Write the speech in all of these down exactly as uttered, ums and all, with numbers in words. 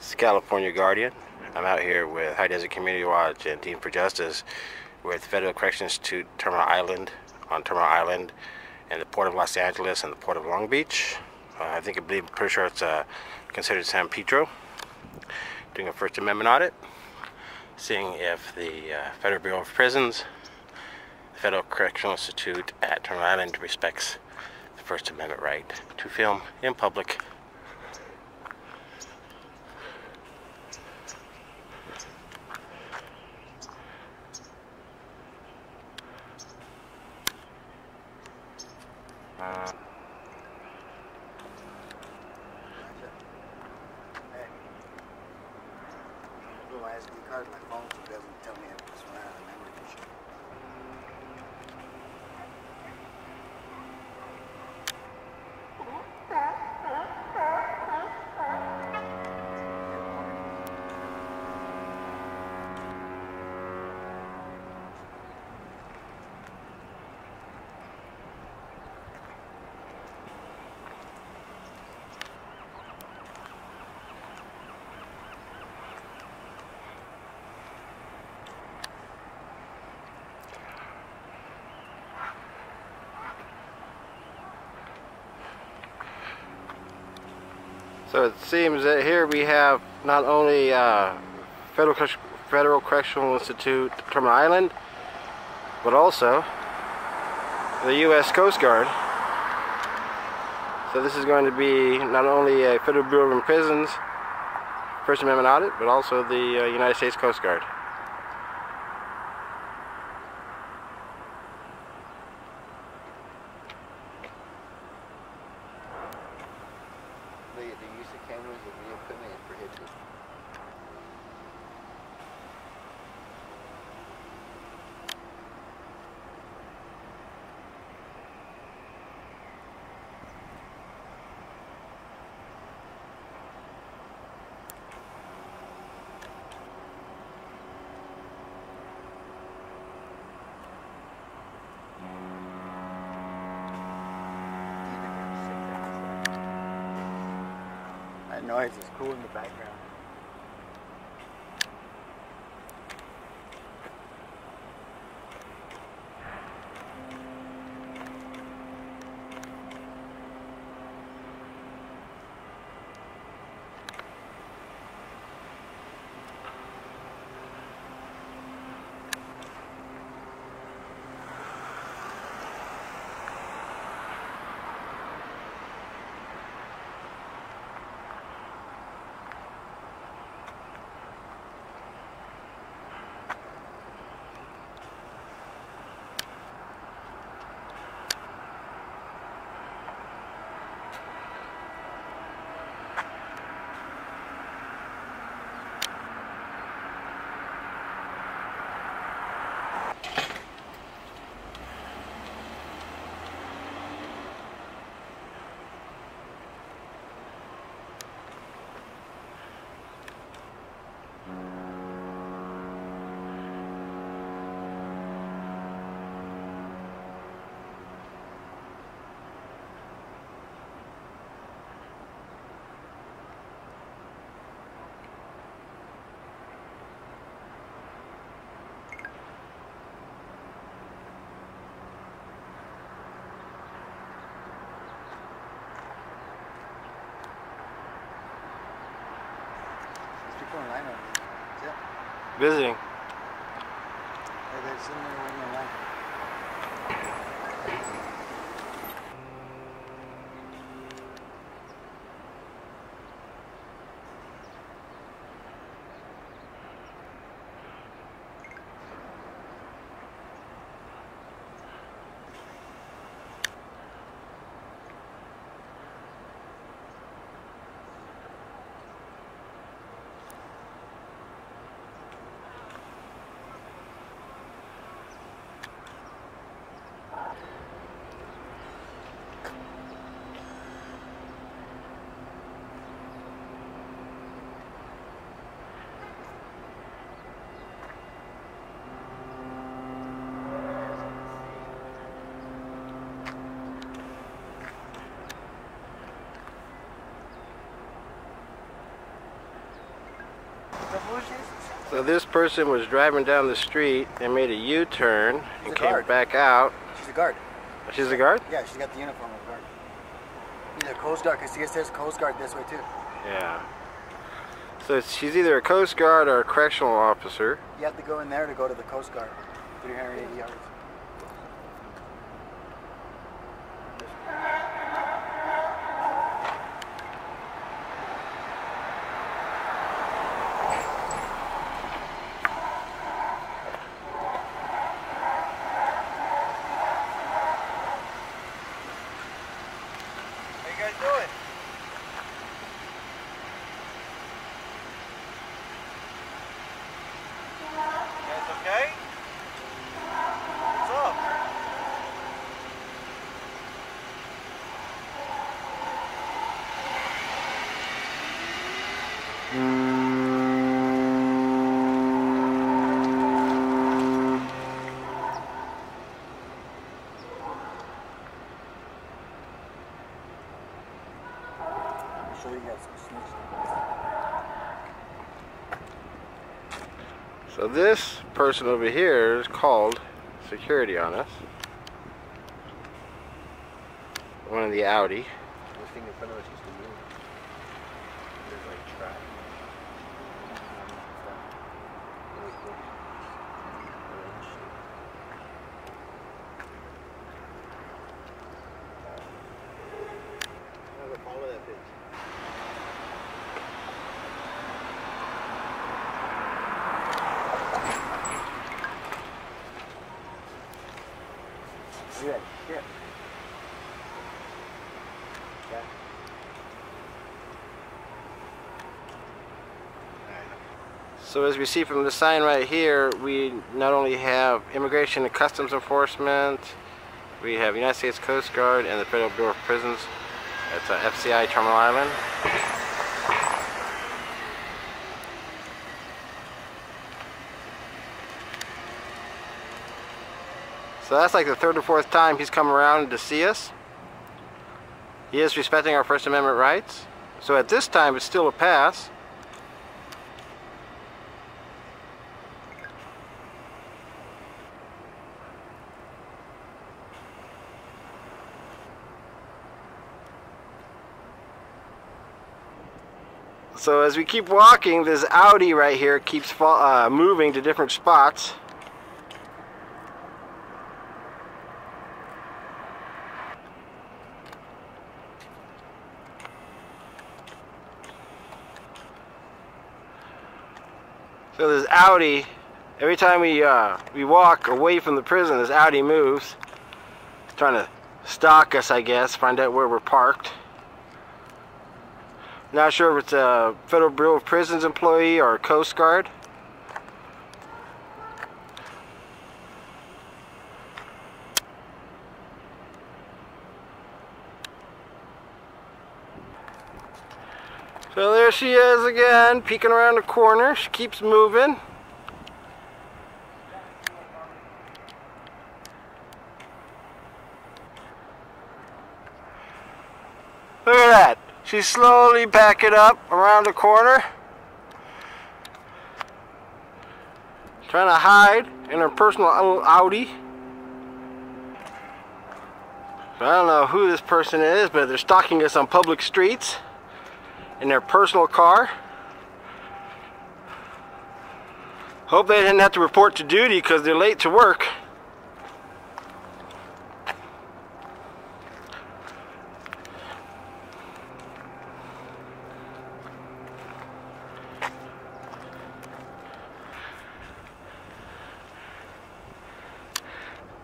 This is California Guardian. I'm out here with High Desert Community Watch and Team for Justice. We're at the Federal Correctional Institute, Terminal Island, on Terminal Island, and the Port of Los Angeles and the Port of Long Beach. Uh, I think, I believe, I'm pretty sure it's uh, considered San Pedro. Doing a First Amendment audit, seeing if the uh, Federal Bureau of Prisons, the Federal Correctional Institute at Terminal Island respects the First Amendment right to film in public. Uh, So it seems that here we have not only uh, Federal, Federal Correctional Institute, Terminal Island, but also the U S Coast Guard. So this is going to be not only a Federal Bureau of Prisons First Amendment audit, but also the uh, United States Coast Guard. The, the use of cameras and video equipment is prohibited. That noise is cool in the background. Visiting. So this person was driving down the street and made a U-turn and came back out. She's a guard. She's a guard? Yeah, she's got the uniform of a guard. She's a Coast Guard, because it says Coast Guard this way too. Yeah. So she's either a Coast Guard or a correctional officer. You have to go in there to go to the Coast Guard. three hundred eighty yards. So this person over here is called security on us. One in the Audi. This thing in front of us used to move. There's like track. So as we see from the sign right here, we not only have Immigration and Customs Enforcement, we have United States Coast Guard and the Federal Bureau of Prisons. That's uh, F C I Terminal Island. So that's like the third or fourth time he's come around to see us. He is respecting our First Amendment rights. So at this time, it's still a pass. So as we keep walking, this Audi right here keeps uh, moving to different spots. So this Audi, every time we uh, we walk away from the prison, this Audi moves. It's trying to stalk us, I guess, find out where we're parked. Not sure if it's a Federal Bureau of Prisons employee or a Coast Guard. So there she is again, peeking around the corner. She keeps moving. Look at that. She's slowly backing up around the corner, trying to hide in her personal Audi. I don't know who this person is, but they're stalking us on public streets in their personal car. Hope they didn't have to report to duty because they're late to work.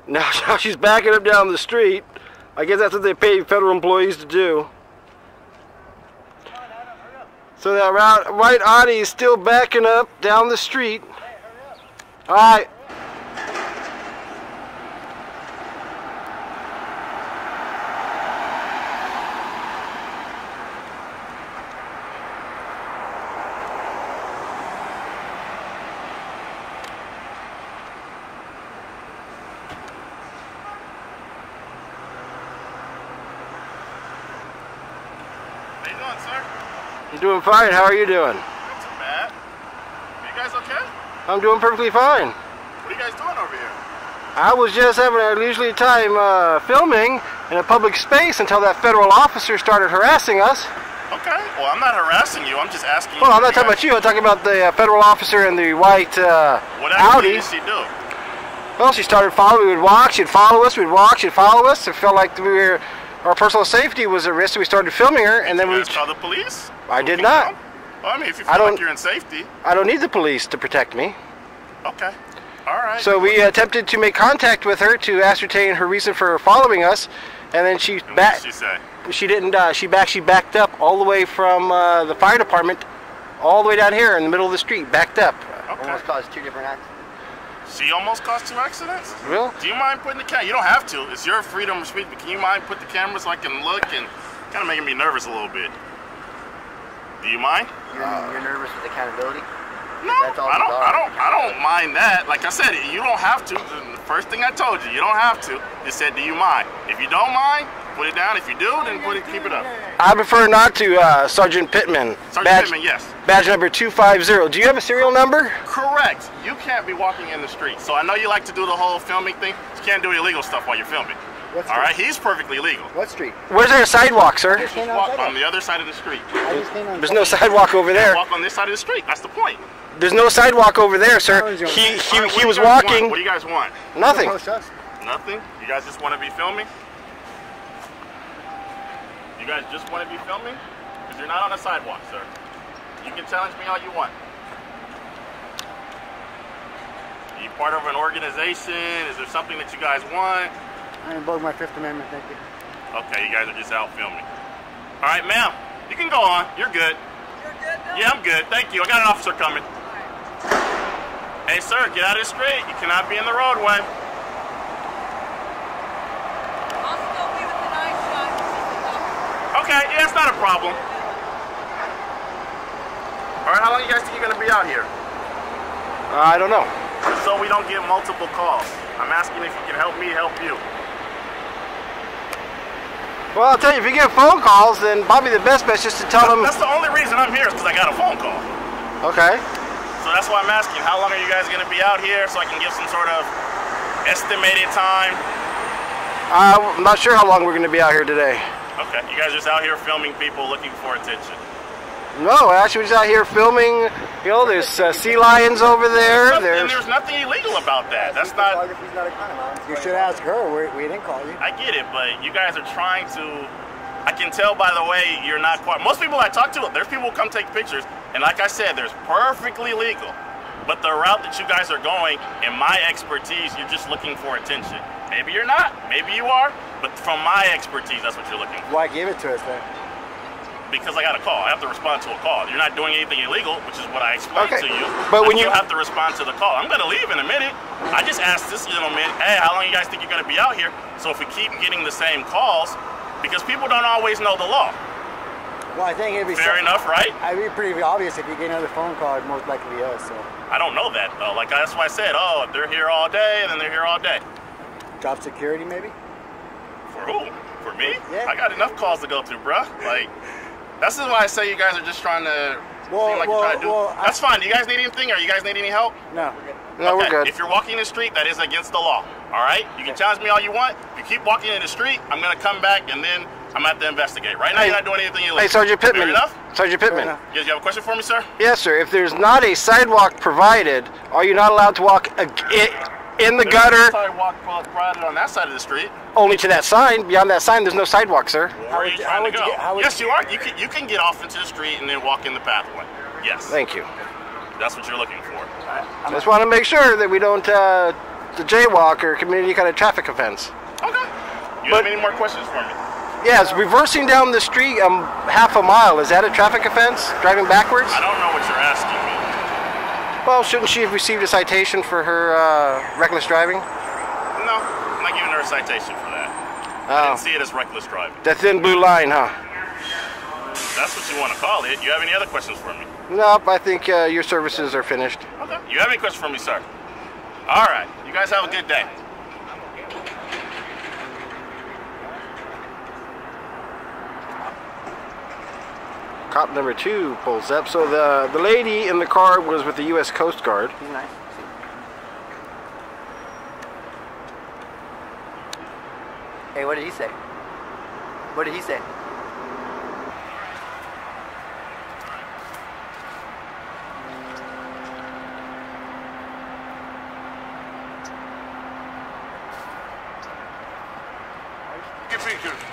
Now she's backing up down the street. I guess that's what they pay federal employees to do. Come on, Adam, hurry up. So that route, white Audi is still backing up down the street. Hey, hurry up. All right. How you doing, sir? I'm doing fine. How are you doing? Not too bad. You guys okay? I'm doing perfectly fine. What are you guys doing over here? I was just having a leisurely time uh, filming in a public space until that federal officer started harassing us. Okay. Well, I'm not harassing you. I'm just asking well, you. Well, I'm not talking guys. about you. I'm talking about the uh, federal officer in the white uh, what Audi. What did she do? Well, she started following. We would walk. She'd follow us. We'd walk. She'd follow us. It felt like we were, our personal safety was at risk. So we started filming her, and then you we. Call the police? I did not. Well, I mean, if you feel like you're in safety. I don't need the police to protect me. Okay. All right. So we attempted to make contact with her to ascertain her reason for following us, and then she backed. What did she say? She didn't. Uh, she back. She backed up all the way from uh, the fire department, all the way down here in the middle of the street. Backed up. Okay. Almost caused two different accidents. She almost caused two accidents? Really? Do you mind putting the camera? You don't have to. It's your freedom of speech. But can you mind put the camera so I can look? And kind of making me nervous a little bit. Do you mind? You're, uh, you're nervous with accountability? No, That's all I don't. I don't. I don't mind that. Like I said, you don't have to. The first thing I told you, you don't have to. It said, do you mind? If you don't mind, put it down. If you do, then put it. Keep it up. I prefer not to, uh, Sergeant Pittman. Sergeant badge, Pittman, yes. Badge number two five zero. Do you have a serial number? Correct. You can't be walking in the street. So I know you like to do the whole filming thing. You can't do illegal stuff while you're filming. What's all right, he's perfectly legal. What street? Where's there a sidewalk, sir? Just just walk on the other side of the street. There's no sidewalk over there. Walk on this side of the street. That's the point. There's no sidewalk over there, sir. He he, right, he was walking. Want? What do you guys want? Nothing. Nothing? You guys just want to be filming? You guys just want to be filming? Because you're not on a sidewalk, sir. You can challenge me all you want. Are you part of an organization? Is there something that you guys want? I invoke my Fifth Amendment, thank you. Okay, you guys are just out filming. All right, ma'am, you can go on. You're good. You're good, though? Yeah, I'm good. Thank you. I got an officer coming. Right. Hey, sir, get out of the street. You cannot be in the roadway. I'll still be with the nice shot. Okay, yeah, it's not a problem. All right, how long you guys think you're going to be out here? Uh, I don't know. So we don't get multiple calls. I'm asking if you can help me help you. Well, I'll tell you, if you get phone calls, then Bobby, the best bet is just to tell them... That's the only reason I'm here is because I got a phone call. Okay. So that's why I'm asking, how long are you guys going to be out here so I can give some sort of estimated time? Uh, I'm not sure how long we're going to be out here today. Okay. You guys are just out here filming people looking for attention. No, actually, we're just out here filming. You know, there's uh, sea lions over there. There's, there's... And there's nothing illegal about that. That's not... You should ask her. We're, we didn't call you. I get it, but you guys are trying to... I can tell by the way you're not quite... Most people I talk to, there's people who come take pictures, and like I said, there's perfectly legal. But the route that you guys are going, in my expertise, you're just looking for attention. Maybe you're not. Maybe you are. But from my expertise, that's what you're looking for. Why give it to us, then? Because I got a call. I have to respond to a call. You're not doing anything illegal, which is what I explained okay. to you. But when you have to respond to the call. I'm going to leave in a minute. I just asked this gentleman, hey, how long you guys think you're going to be out here? So if we keep getting the same calls, because people don't always know the law. Well, I think it'd be fair enough, right? It'd be pretty obvious if you get another phone call, it'd most likely be us. So. I don't know that, though. Like, that's why I said, oh, they're here all day, and then they're here all day. Drop security, maybe? For who? For me? Yeah. I got enough calls to go through, bruh. Like... That's why I say you guys are just trying to well, seem like well, you're trying to do well, That's I, fine. Do you guys need anything or you guys need any help? No, we're good. No, okay. We're good. If you're walking in the street, that is against the law. All right? You can challenge me all you want. If you keep walking in the street, I'm going to come back and then I'm going to have to investigate. Right now, hey, you're not doing anything illegal. Hey, Sergeant Pittman. Fair enough? Sergeant Pittman. Yes, you have a question for me, sir? Yes, sir. If there's not a sidewalk provided, are you not allowed to walk in the there's gutter? There's no sidewalk provided on that side of the street. Only to that sign. Beyond that sign, there's no sidewalk, sir. Where are you trying to go? Yes, you are. You can, you can get off into the street and then walk in the pathway. Yes. Thank you. That's what you're looking for. I just want to make sure that we don't uh, the jaywalk or commit any kind of traffic offense. Okay. You but, have any more questions for me? Yes. Reversing down the street um, half a mile, is that a traffic offense? Driving backwards? I don't know what you're asking me. Well, shouldn't she have received a citation for her uh, reckless driving? No. I'm not giving her a citation for that. Oh. I didn't see it as reckless driving. That thin blue line, huh? That's what you want to call it. You have any other questions for me? Nope, I think uh, your services are finished. Okay. You have any questions for me, sir? All right. You guys have a good day. Cop number two pulls up. So the the lady in the car was with the U S Coast Guard. He's nice. Hey, what did he say? What did he say?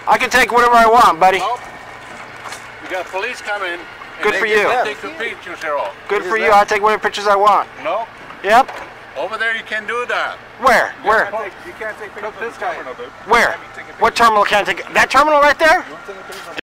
I can take whatever I want, buddy. Nope. You got police coming. Good for you. Take your pictures here all. Good for you. I take whatever pictures I want. No. Nope. Yep. Over there you can do that. Where? You Where? Can't take, you can't take pictures. This terminal, dude. Where? What terminal can I take? That terminal right there?